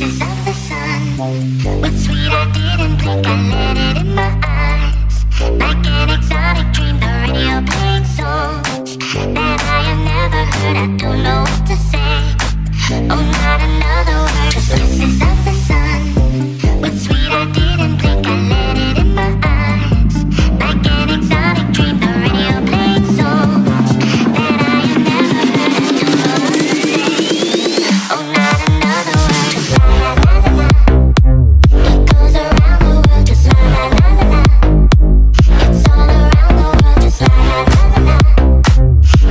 pieces of the sun. What sweet, I didn't blink, I let it in my eyes. Like an exotic dream, the radio playing songs that I have never heard, I don't know what to say. Oh, not another word, just pieces of the sun. What sweet, I didn't blink, I let it in my eyes. Like an exotic dream, the radio playing songs that I have never heard, I don't know what to say. Oh, not another word, just la-la-la-la-la. It goes around the world, just la-la-la-la-la. It's all around the world, just la-la-la-la-la. And everybody's singing la-la-la-la-la. And I'm a fella, la-la-la-la-la.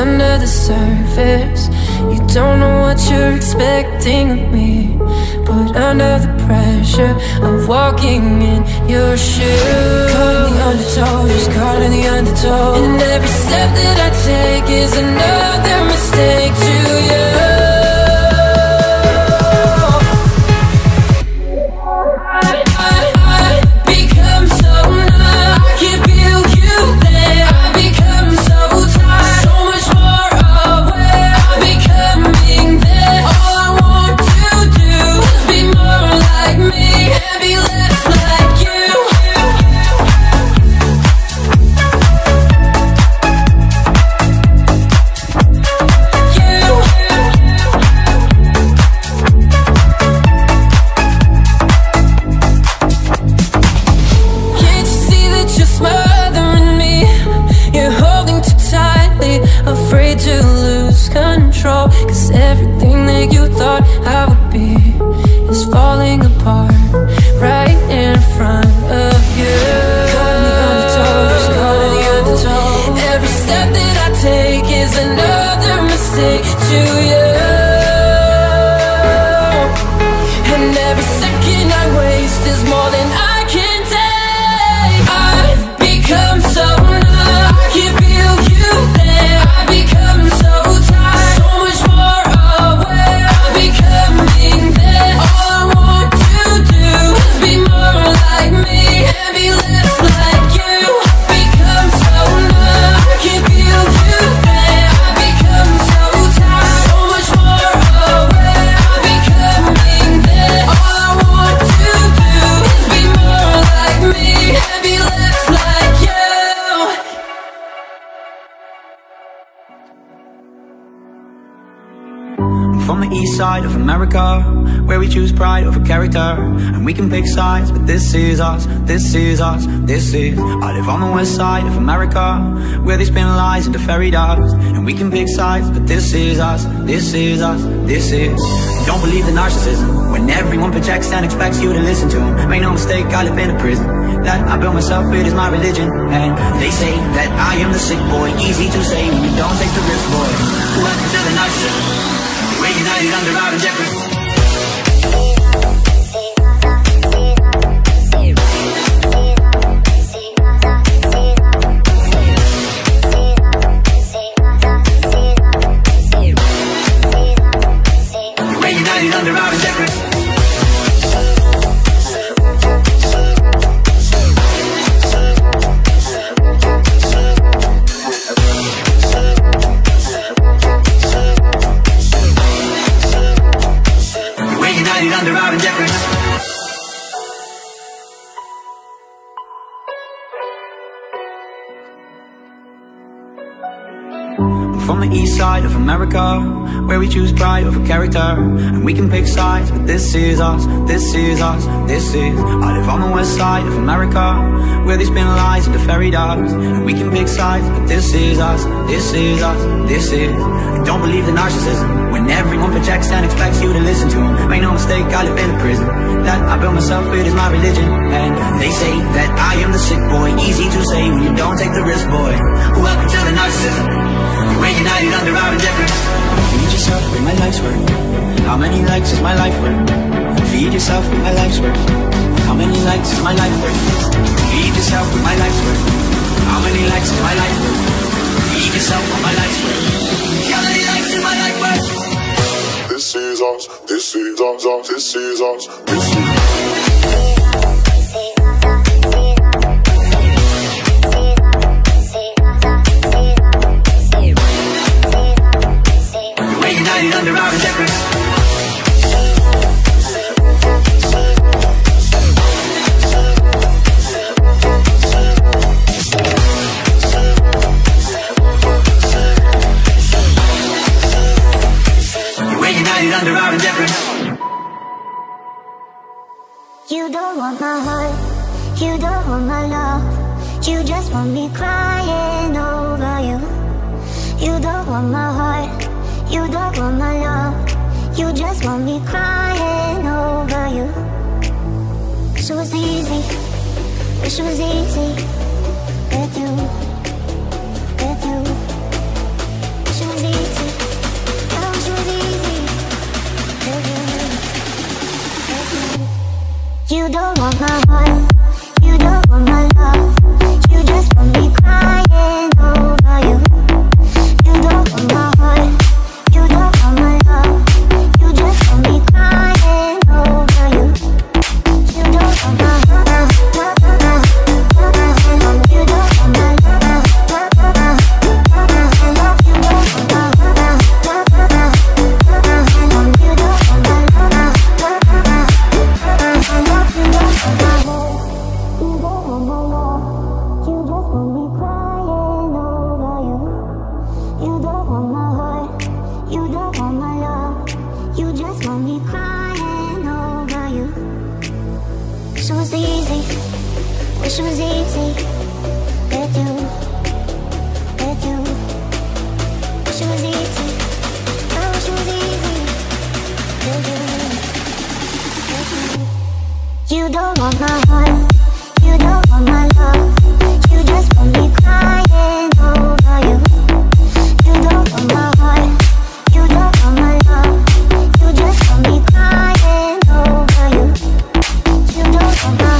Under the surface, you don't know what you're expecting of me, but under the pressure of walking in your shoes, caught in the undertow, just caught in the undertow. And every step that I take is another mistake to you. Side of America, where we choose pride over character, and we can pick sides, but this is us, this is us, this is. I live on the west side of America, where they spin lies into fairy dust, and we can pick sides, but this is us, this is us, this is. Don't believe the narcissism when everyone projects and expects you to listen to them. Make no mistake, I live in a prison that I built myself, it is my religion. And they say that I am the sick boy, easy to say when you don't take the risk, boy. Welcome to the narcissism. We're united under our injection. From the east side of America, where we choose pride over character, and we can pick sides, but this is us, this is us, this is. I live on the west side of America, where they spin lies into fairy dust, and we can pick sides, but this is us, this is us, this is. I don't believe the narcissism when everyone projects and expects you to listen to them. Make no mistake, I live in a prison that I built myself, it is my religion. And they say that I am the sick boy, easy to say when you don't take the risk, boy. Welcome to the narcissism. We're united under our indifference. Feed yourself with my life's work. How many likes is my life worth? Feed yourself with my life's work. How many likes is my life worth? Feed yourself with my life's work. How many likes is my life worth? Feed yourself with my life's work. How many likes is my life worth? This is us, this is us, this is us, this is us. You don't want my heart, you don't want my love, you just want me crying over you. You don't want my heart, you don't want my love, you just want me crying over you. Wish it was easy, wish it was easy with you, with you. Wish it was easy, I wish it was easy with you, with you. You don't want my heart, you don't want my love, you just want me crying over you. You don't want my heart, you don't want my love, you just want me crying over you. You don't want my heart, you don't want my love, you don't want my heart, you don't want my wish it was easy with you, with you. Wish it was easy, I wish it was easy with you, with you. You don't want my heart, you don't want my love, you just want me crying over you. You don't want my heart, you don't want my love, you just want me crying over you. You don't want my heart.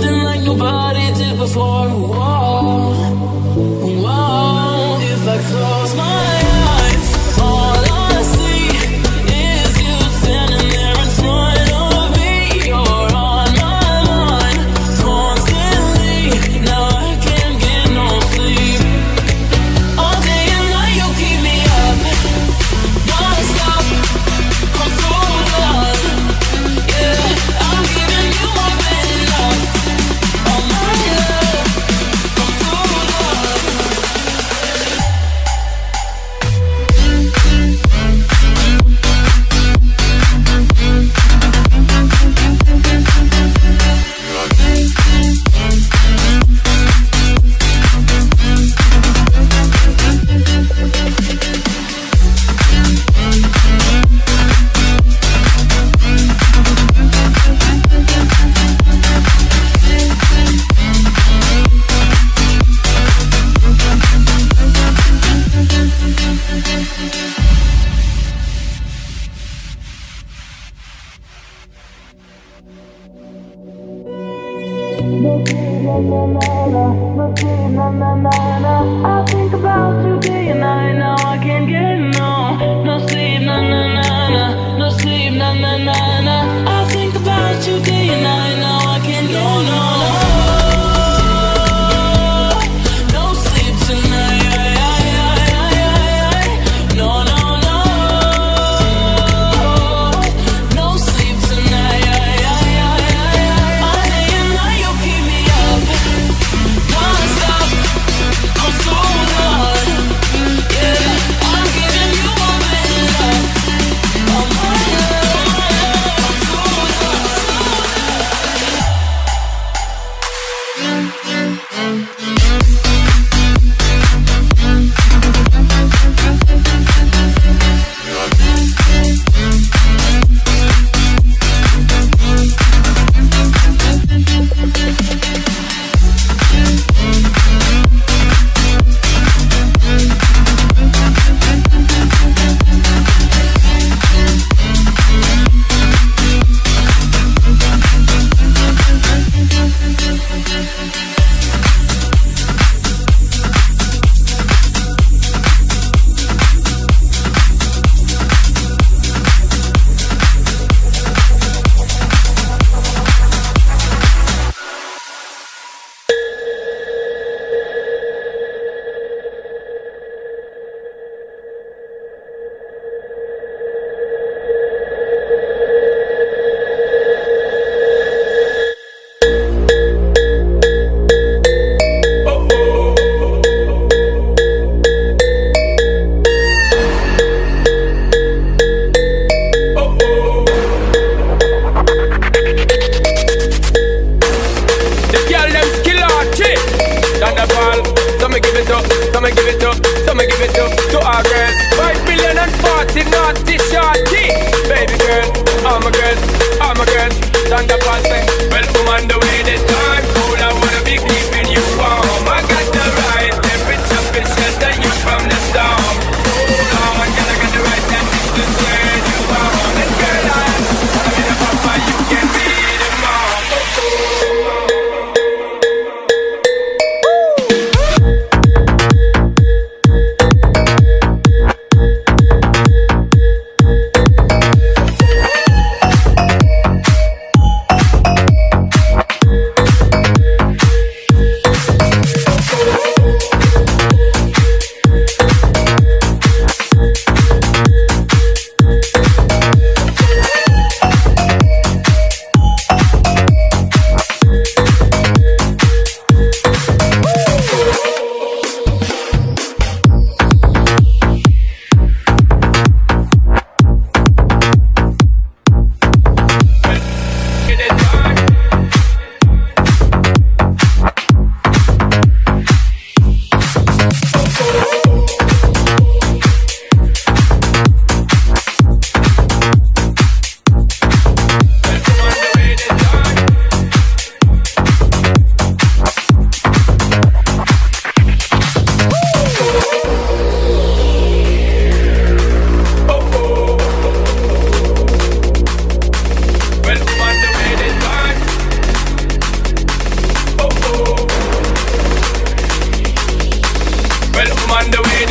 something like nobody did before. Whoa, whoa. If I close my eyes, I think about you day and night. Now I can't get no sleep, na na na na. No sleep, na na na na. I think about you day and night. Now I can't get no sleep tonight. No sleep tonight. All day and night you keep me up, non-stop. I'm so done. Yeah, I'm giving you all my love, all my love. I'm so done,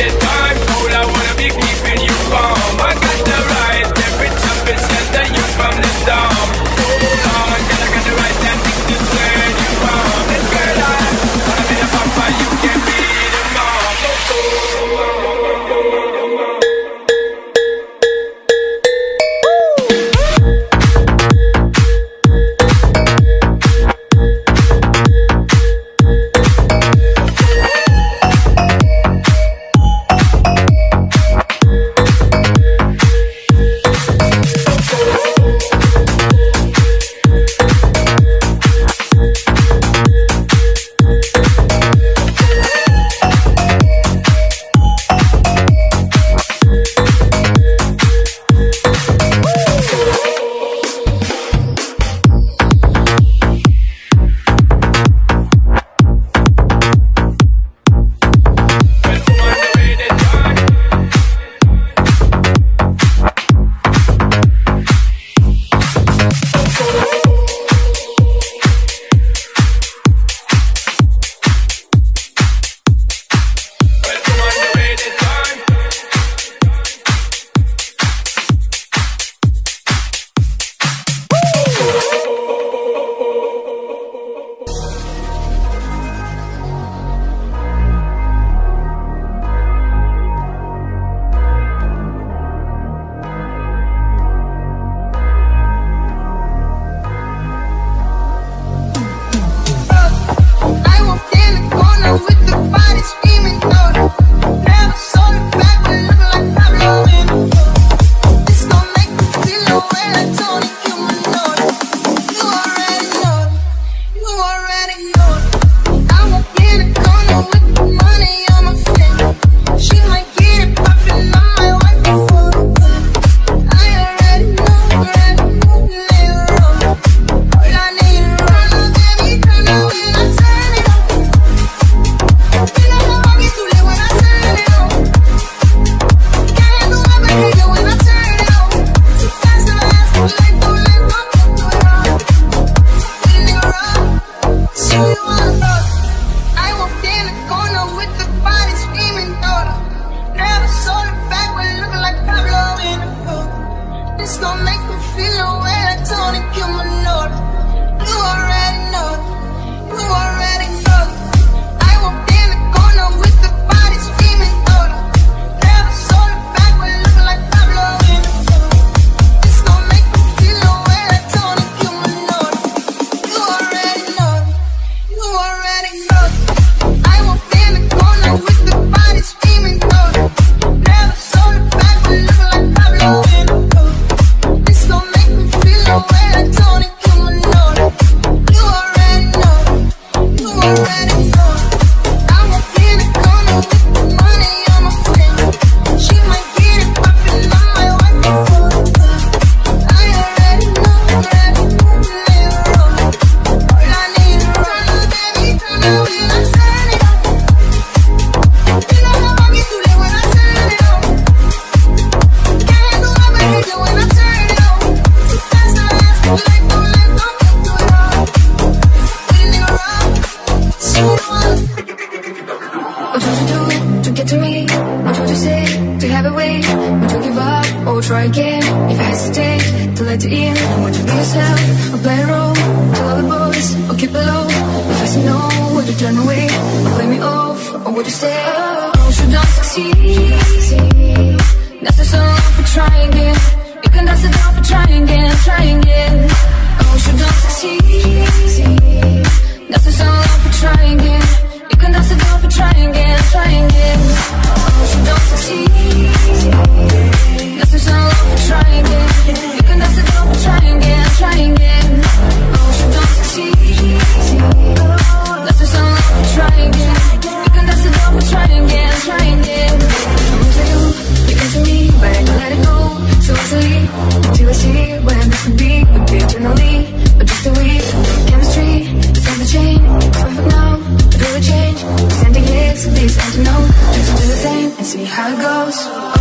in the time cold, I wanna be keeping you warm. I got the right temperature, percent that you from the storm. Hold on, cause I got the right tactics to turn you on. And girl, I wanna be the papa, you can be the mom. Oh,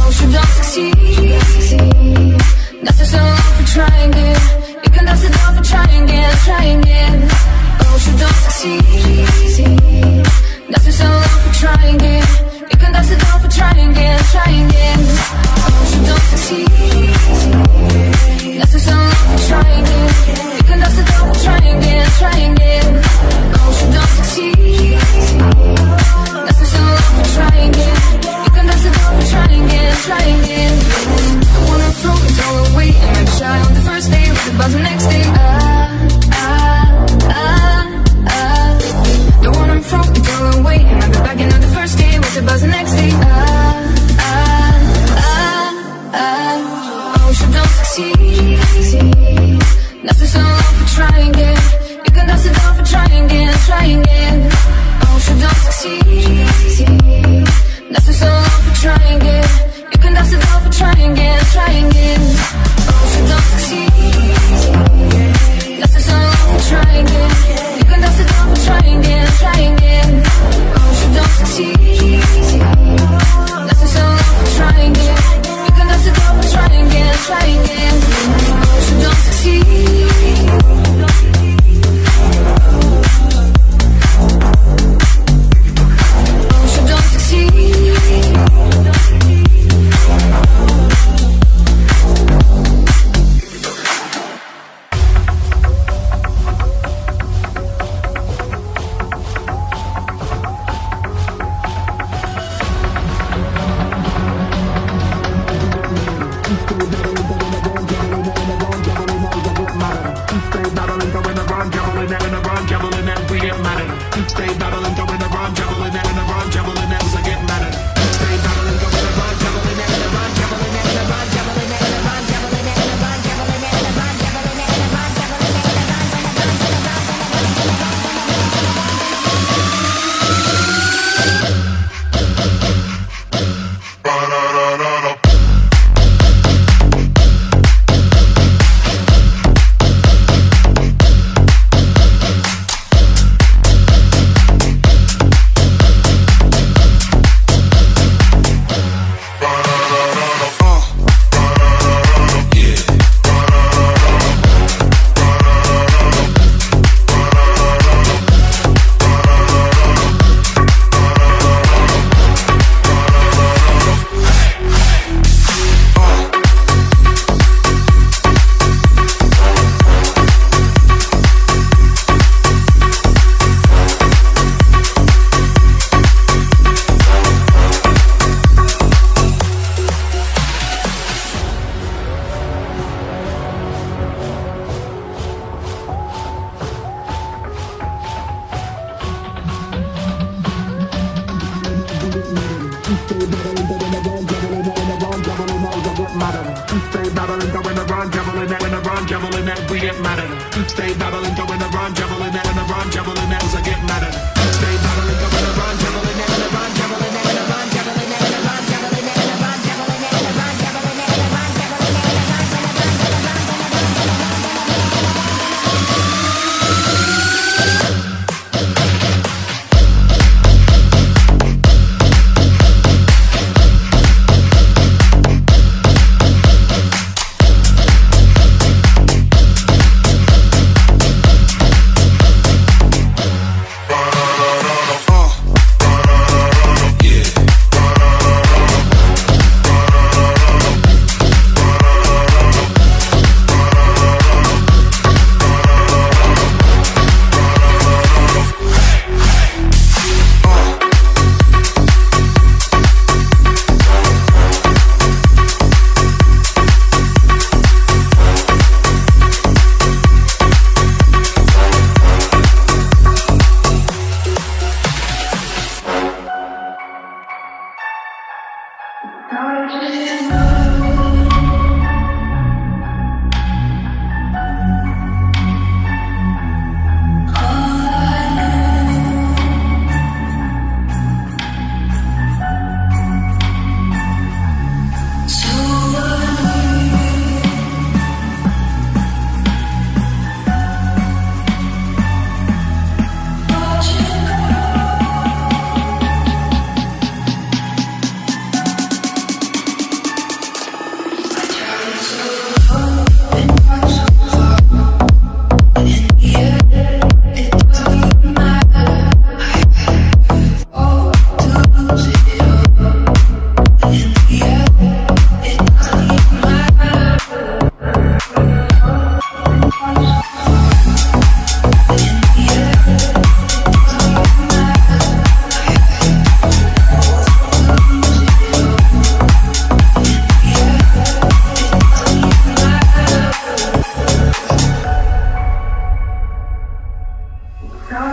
you don't succeed. That's just a love for trying it. You can that's a down for trying again. You don't succeed, that's a sound love for trying again. You can dust it down for trying again. You don't succeed, that's a sound love for trying again. You can dust it down for trying again. I wanna throw it all away and my child the first day with the buzz the next day.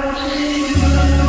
Oh, I'm going to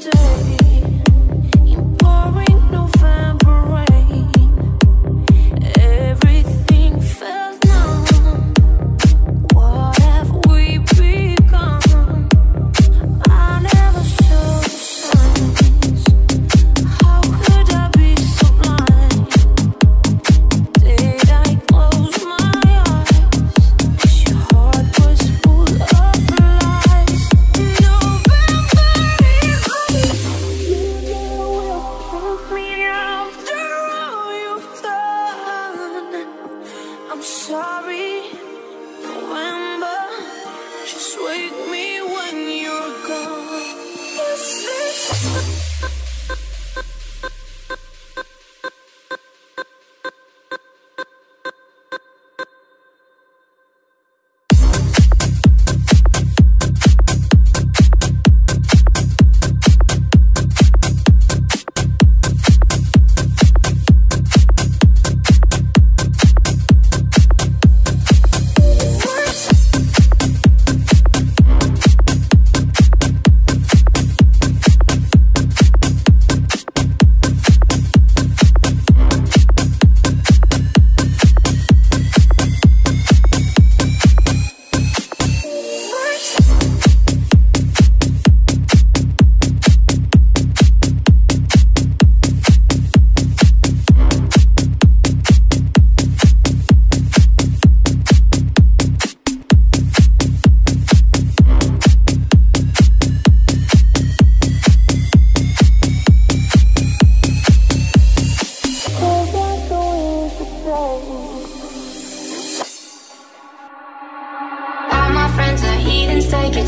take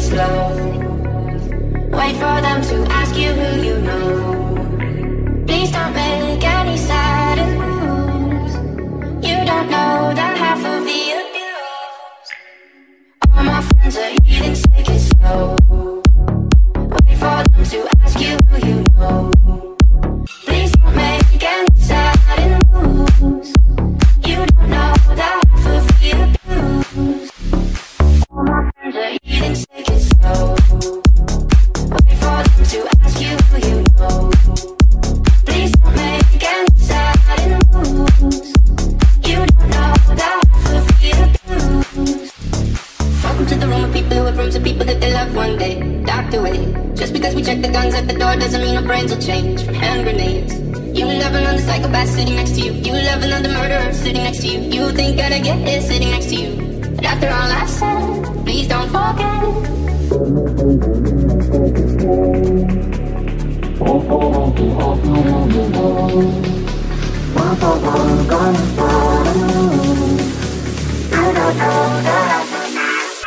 slow. Wait for them to ask you who you know. Please don't make any sudden moves. You don't know the half of the abuse. All my friends are eating, sick and slow. Wait for them to ask you who you know. Please don't make any sudden moves. You don't know the half of the abuse. All my friends are eating, sick and slow. Wait for them to ask you who you know. Please don't make any sudden moves. You don't know the half of the abuse. Welcome to the room of people who have rooms of people that they love one day docked away. Just because we check the guns at the door doesn't mean our brains will change from hand grenades. You love another psychopath sitting next to you. You love another murderer sitting next to you. You think that I get it sitting next to you. But after all I've said, please don't forget. All my friends are heathens, take it slow. Wait for them to ask you who you know. Please don't make any sudden moves. You don't know the half of the abuse.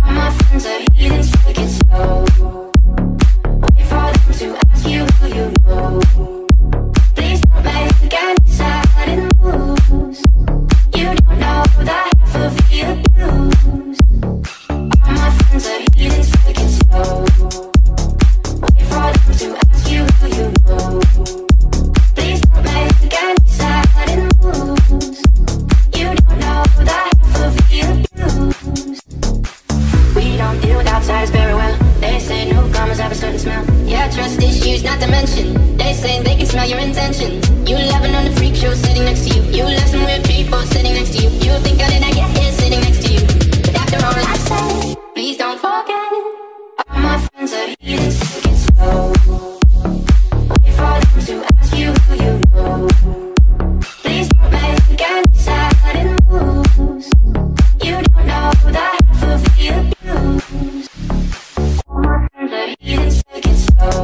All my friends are heathens, take it slow. Wait for them to ask you who you know. Please don't make any sudden moves. You don't know the half of the abuse. We don't deal with outsiders very well. They say newcomers have a certain smell. Yeah, trust issues not to mention. They say they can smell your intentions. You love another freak show sitting next to you. You love some weird people sitting next to you. You think I didn't get here sitting next to you. But after all I say, please don't forget. All my friends are heathens, take it slow. Wait for them to ask you who you know. Please don't make any sudden moves. You don't know the half of the abuse. All my friends are heathens, take it slow.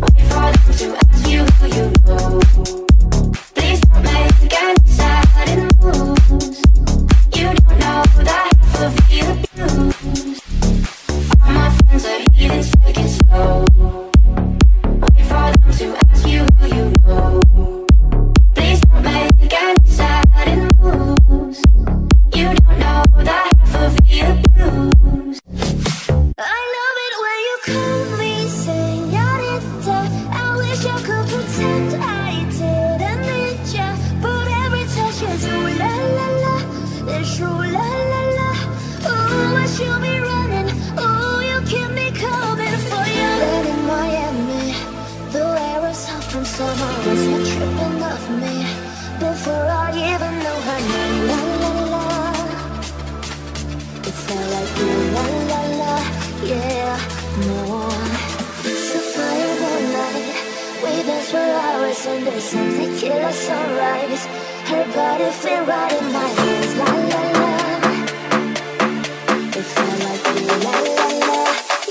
Wait for them to ask you who you know. Please don't make any sudden moves. You don't know the half of the abuse. All my friends are heathens, take it slow. Wait for them to ask you who you know. Please don't make any sudden moves. You don't know the half of the abuse. I love it when you call me señorita. I wish I could pretend I didn't need ya, but every touch is ooh la la la, it's ooh la la la. Ooh, I should be running. Ooh, you keep me coming for you. But in Miami, the air is hot from summer. Was you tripping off me before I even know her name? La la la, it felt like ooh la la la. Yeah, more. So fire one night, we danced for hours under some tequila sunrise. Her body fit right in my hands. La la la, it felt like you. La la la,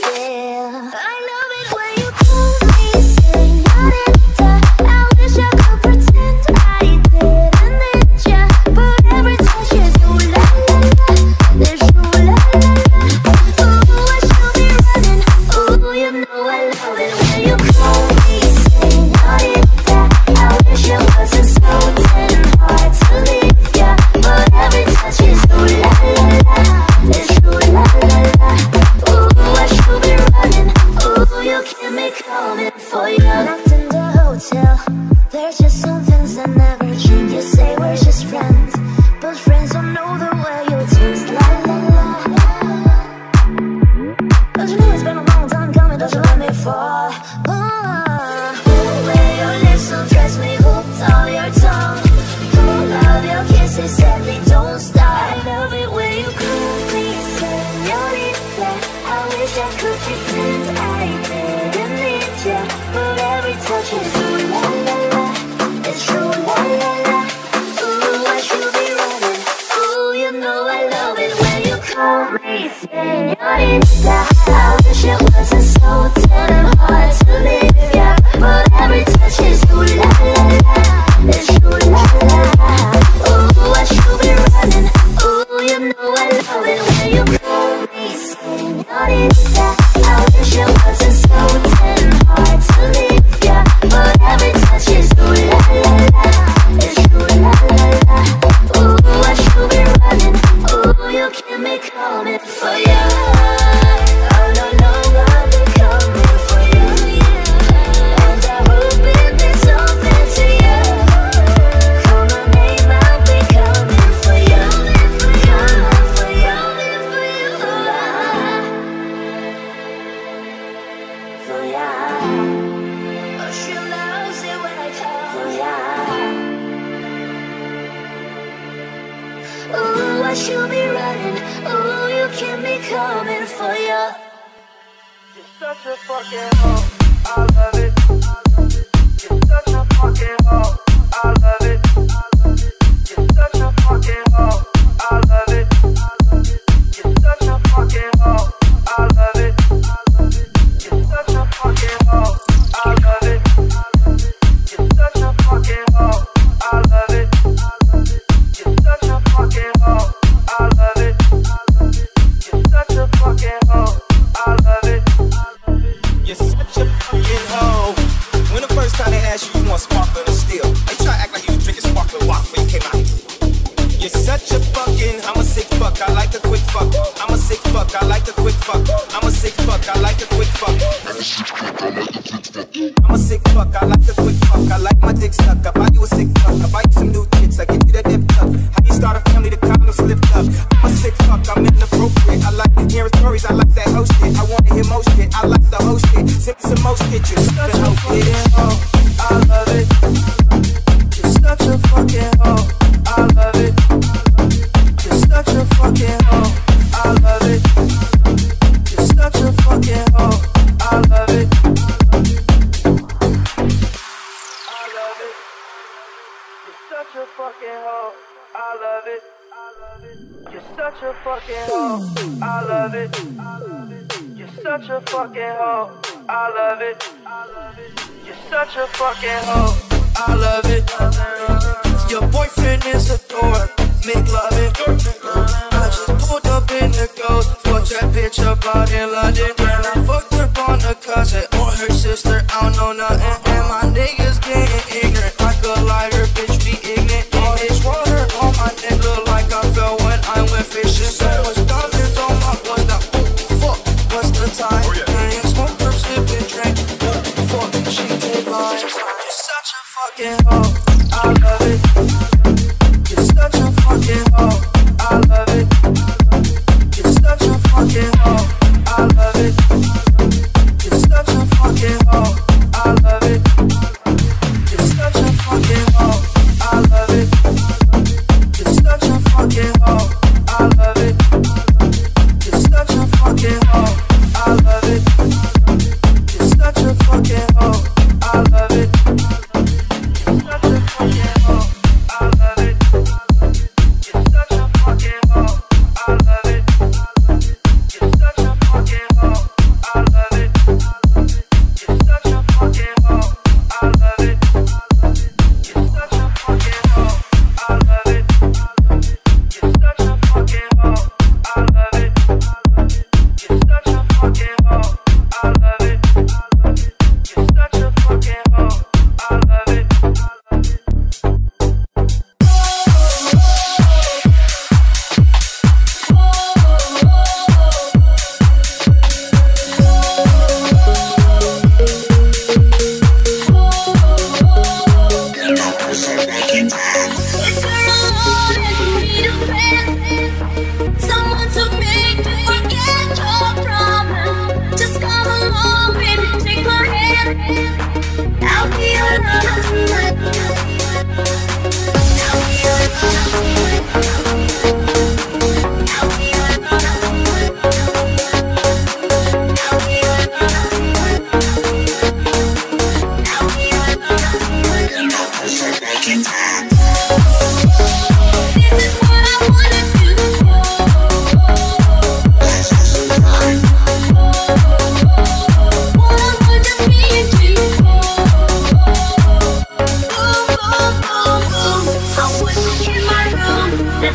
yeah. I love it when you call me señorita. I wish I could pretend I didn't need ya, but every touch is ooh la la la, there's ooh la la la. Ooh, I should be running. Ooh, you know I love it when you Let's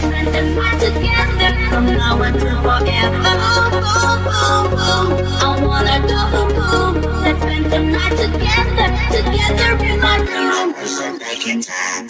spend the night together. From now until forever. I wanna go boom. Let's spend the night together. Together in my room. I'm making time.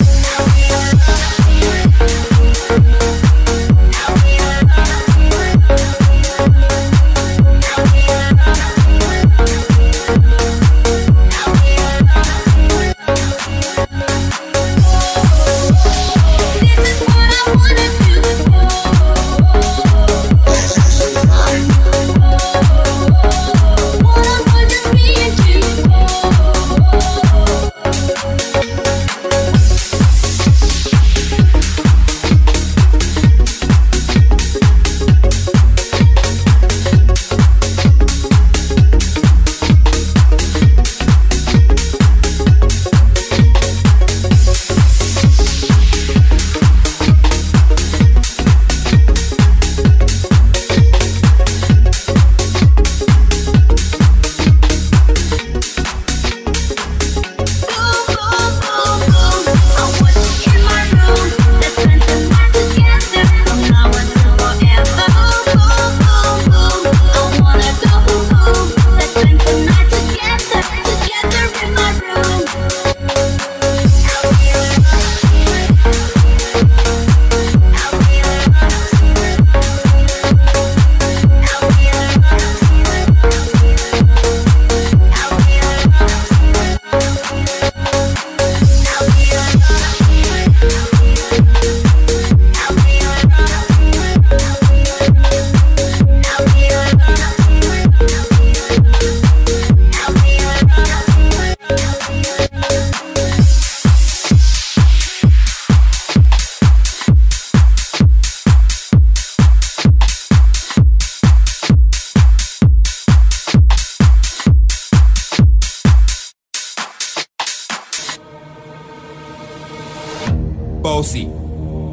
Bossy,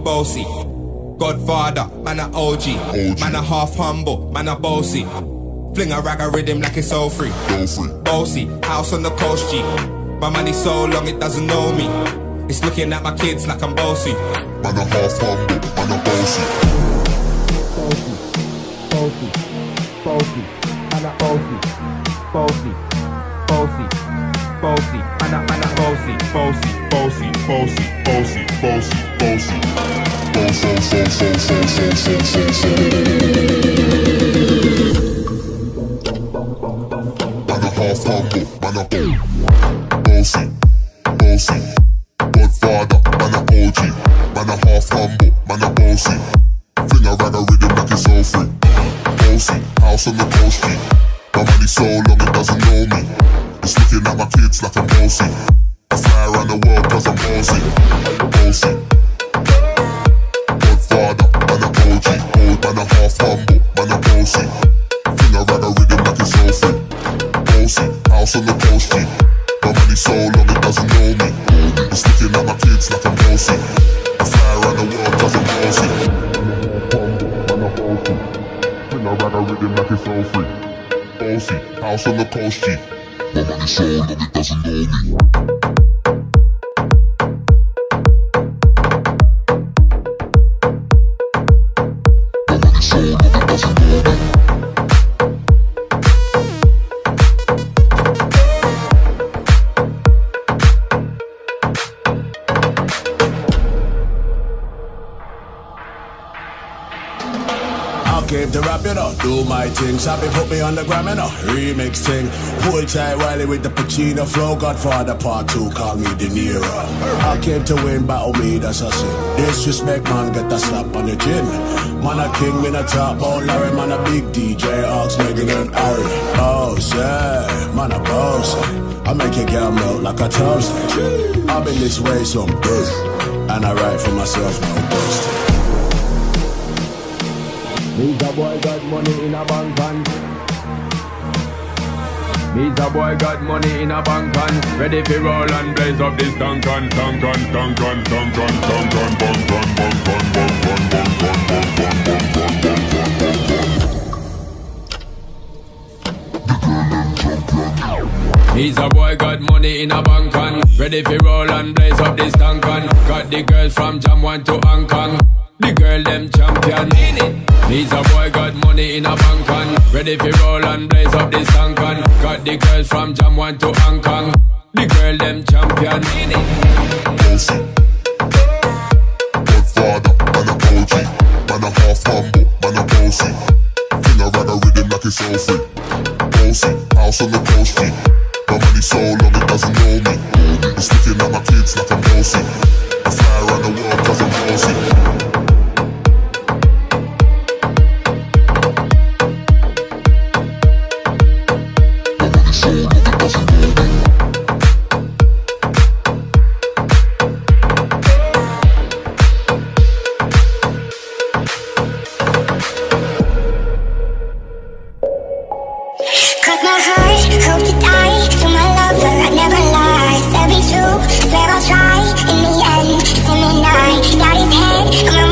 bossy, Godfather, man a OG, man a half humble, man a bossy. Fling a rag a rhythm like it's all free. Bossy, house on the coast G. My money so long it doesn't know me. It's looking at my kids like I'm bossy. Man a half humble, man a bossy. Bossy, bossy, bossy, man a bossy, bossy, bossy, bossy, man a bossy, bossy. Bossy, bossy, bossy, bossy, bossy. Man a half humble, man a bossy, bossy. Godfather, man a OG, man a half humble, man a bossy. Fling a rag a rhythm like it's all free. Bossy, house on the coast G. My money so long it doesn't know me. It's looking at my kids like I'm bossy. I fly around the world cause I'm bossy, bossy. Godfather, man a OG, old man a half humble, man a bossy. Fling a rag a rhythm like it's all free. Bossy, house on the coast G. My money so long it doesn't know me. It's looking at my kids like I'm bossy. I fly around the world cause I'm bossy. Man a bossy, fling a rag a rhythm like it's all free. Bossy, house on the coast G. My money so long it doesn't know me. To wrap it up, do my thing. Sabi put me on the gram and a remix thing. Full tight Wiley with the Pacino flow. Godfather part 2, call me De Niro. I came to win, battle me, that's a sin. Disrespect man, get a slap on the chin. Man a king, man a top, oh Larry. Man a big DJ, Ox, Megan and Harry. Oh, say, man a boss. I make your girl melt like a toast. I've been this way some days, and I write for myself no ghost. Me's a boy got money in a bank van. Me's a boy got money in a bank van. Ready for roll and blaze up this Duncan, Duncan, Duncan, Duncan, Duncan, Duncan, Duncan, Duncan, Duncan, Duncan, He's a boy got money in a bank on. Ready for roll and blaze up this Duncan. Got the girls from Jam 1 to Hong Kong. The girl them champion. He's a boy got money in a bank on. Ready for roll and blaze up this tank on. Got the girls from Jam 1 to Hong Kong. The girl them champion. Godfather, man a OG. Man a half humble, man a bossy. Finger around a rhythm like it's all free. Bossy, house on the coast street. My money so long it doesn't know me. It's looking at my kids like I'm bossy. I fly around the world cause I'm bossy. Try in the end, it's in the night. Got his head, I'm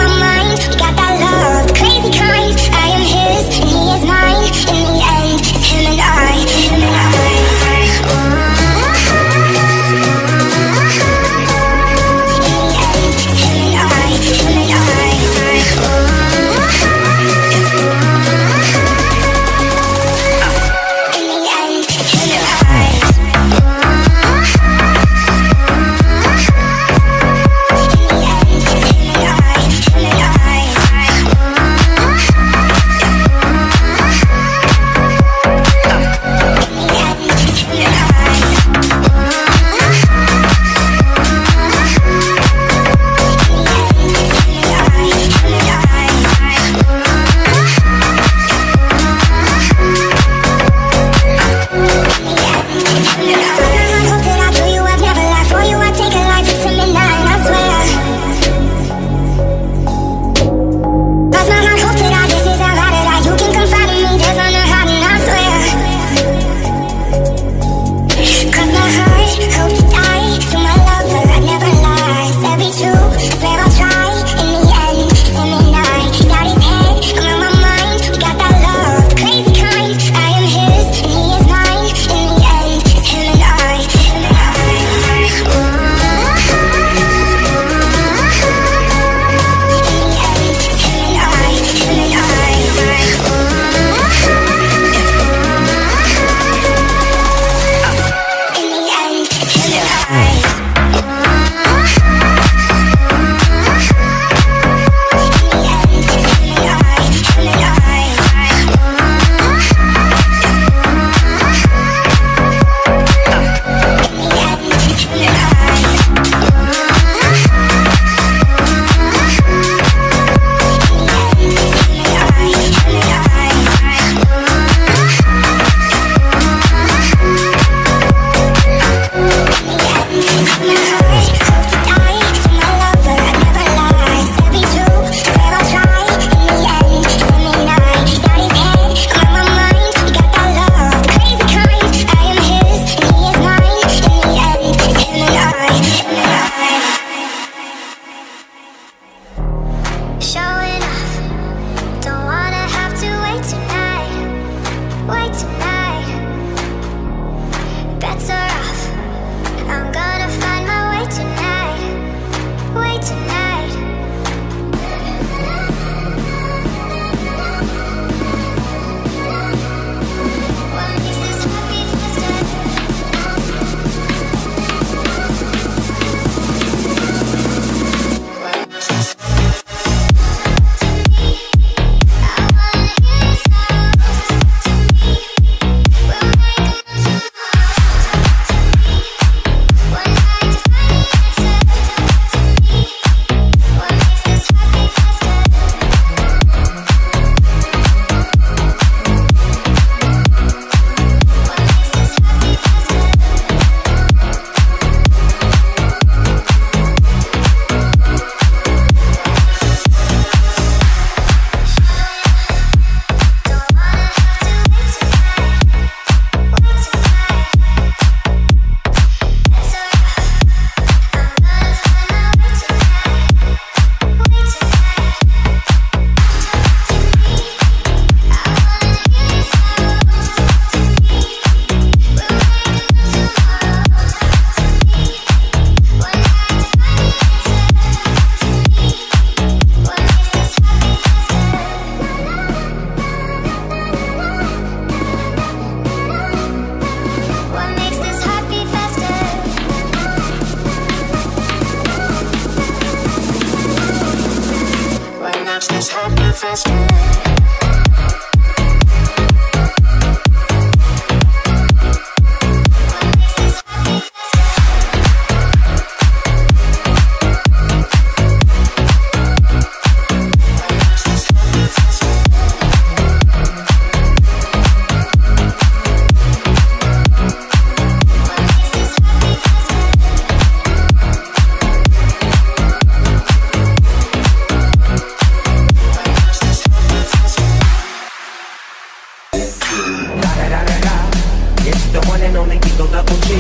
and only Kiko Double G.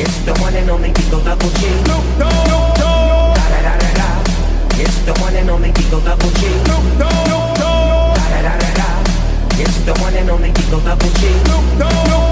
It's the one and only Kiko Double G. It's the one and only Kiko Double G. It's the one and only Kiko Double G.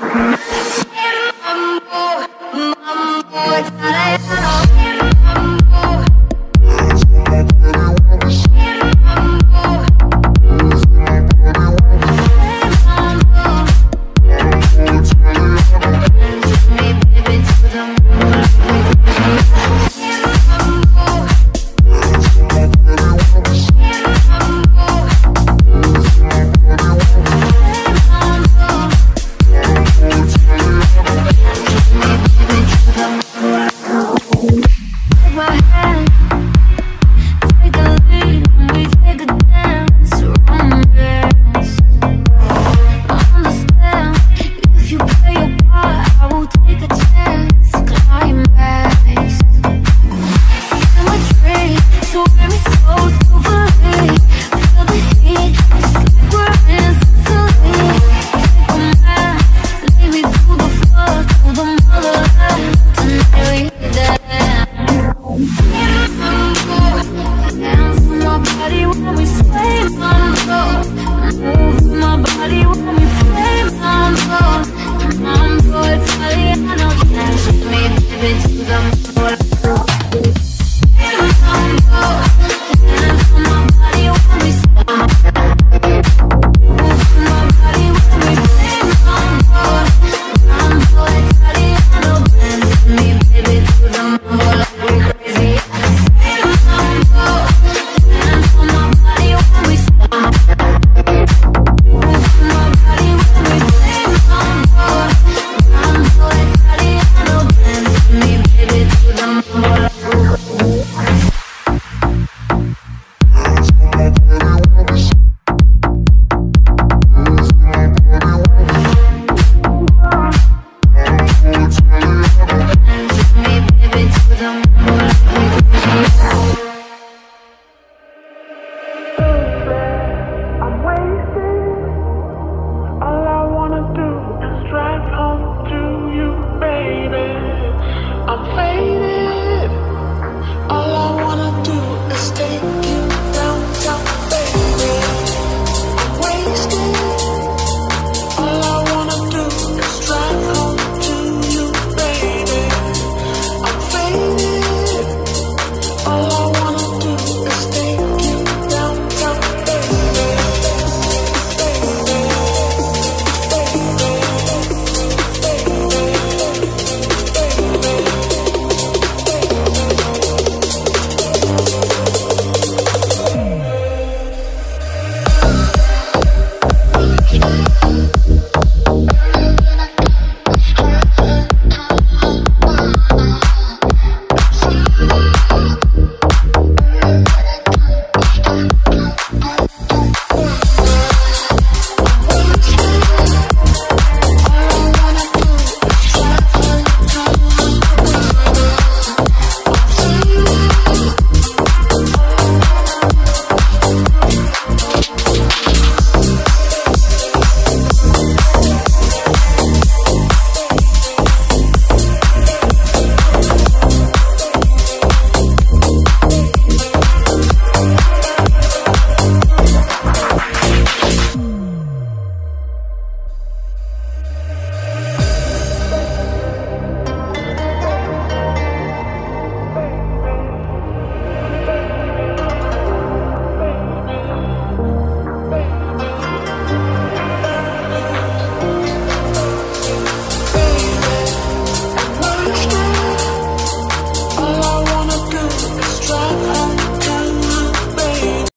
Like